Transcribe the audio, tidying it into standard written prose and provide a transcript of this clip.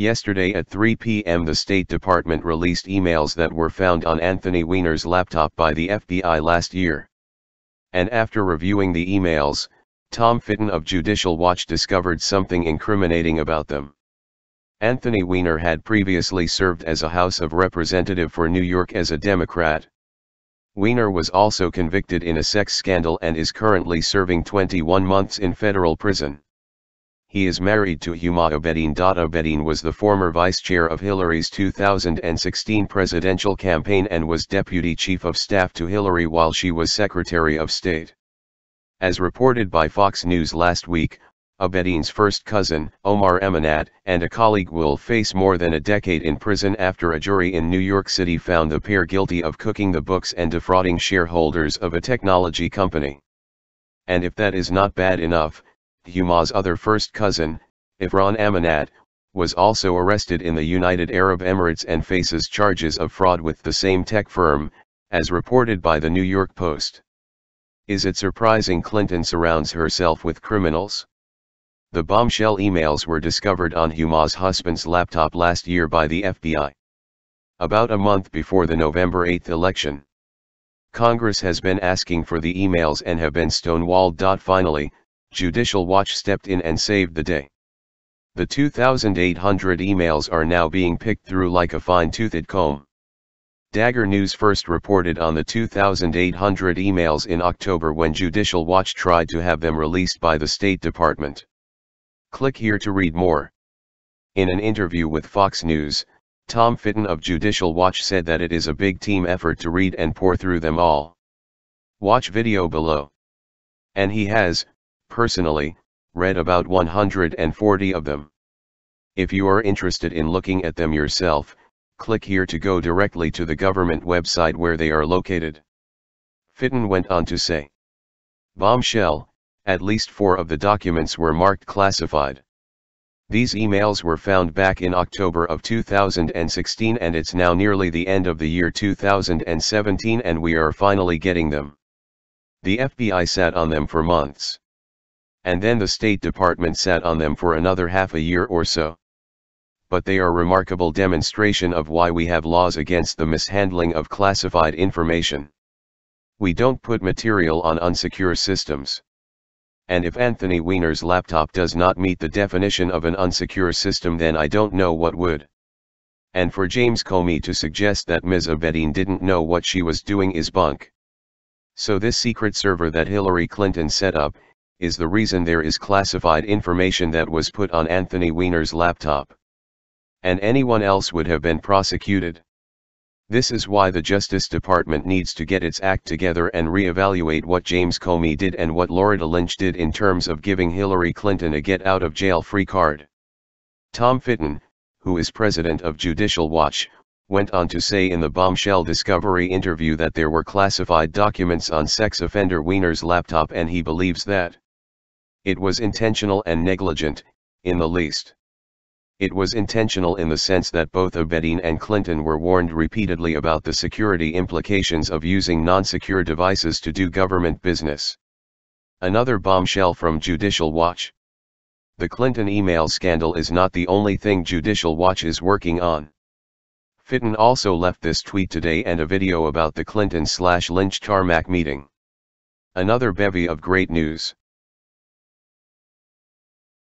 Yesterday at 3 p.m. the State Department released emails that were found on Anthony Weiner's laptop by the FBI last year. And after reviewing the emails, Tom Fitton of Judicial Watch discovered something incriminating about them. Anthony Weiner had previously served as a House of Representative for New York as a Democrat. Weiner was also convicted in a sex scandal and is currently serving 21 months in federal prison. He is married to Huma Abedin. Abedin was the former vice chair of Hillary's 2016 presidential campaign and was deputy chief of staff to Hillary while she was Secretary of State. As reported by Fox News last week, Abedin's first cousin, Omar Amanat, and a colleague will face more than a decade in prison after a jury in New York City found the pair guilty of cooking the books and defrauding shareholders of a technology company. And if that is not bad enough, Huma's other first cousin, Ifran Amanat, was also arrested in the United Arab Emirates and faces charges of fraud with the same tech firm, as reported by the New York Post. Is it surprising Clinton surrounds herself with criminals? The bombshell emails were discovered on Huma's husband's laptop last year by the FBI. About a month before the November 8 election. Congress has been asking for the emails and have been stonewalled. Finally, Judicial Watch stepped in and saved the day. The 2,800 emails are now being picked through like a fine-toothed comb. Dagger News first reported on the 2,800 emails in October when Judicial Watch tried to have them released by the State Department. Click here to read more. In an interview with Fox News, Tom Fitton of Judicial Watch said that it is a big team effort to read and pour through them all. Watch video below. And he has, personally, read about 140 of them. If you are interested in looking at them yourself, click here to go directly to the government website where they are located. Fitton went on to say, bombshell, at least 4 of the documents were marked classified. These emails were found back in October of 2016 and it's now nearly the end of the year 2017 and we are finally getting them. The FBI sat on them for months. And then the State Department sat on them for another half a year or so. But they are a remarkable demonstration of why we have laws against the mishandling of classified information. We don't put material on unsecure systems. And if Anthony Weiner's laptop does not meet the definition of an unsecure system, then I don't know what would. And for James Comey to suggest that Ms. Abedin didn't know what she was doing is bunk. So this secret server that Hillary Clinton set up is the reason there is classified information that was put on Anthony Weiner's laptop. And anyone else would have been prosecuted. This is why the Justice Department needs to get its act together and reevaluate what James Comey did and what Loretta Lynch did in terms of giving Hillary Clinton a get-out-of-jail-free card. Tom Fitton, who is president of Judicial Watch, went on to say in the bombshell discovery interview that there were classified documents on sex offender Weiner's laptop and he believes that it was intentional and negligent, in the least. It was intentional in the sense that both Abedin and Clinton were warned repeatedly about the security implications of using non-secure devices to do government business. Another bombshell from Judicial Watch. The Clinton email scandal is not the only thing Judicial Watch is working on. Fitton also left this tweet today and a video about the Clinton/Lynch tarmac meeting. Another bevy of great news.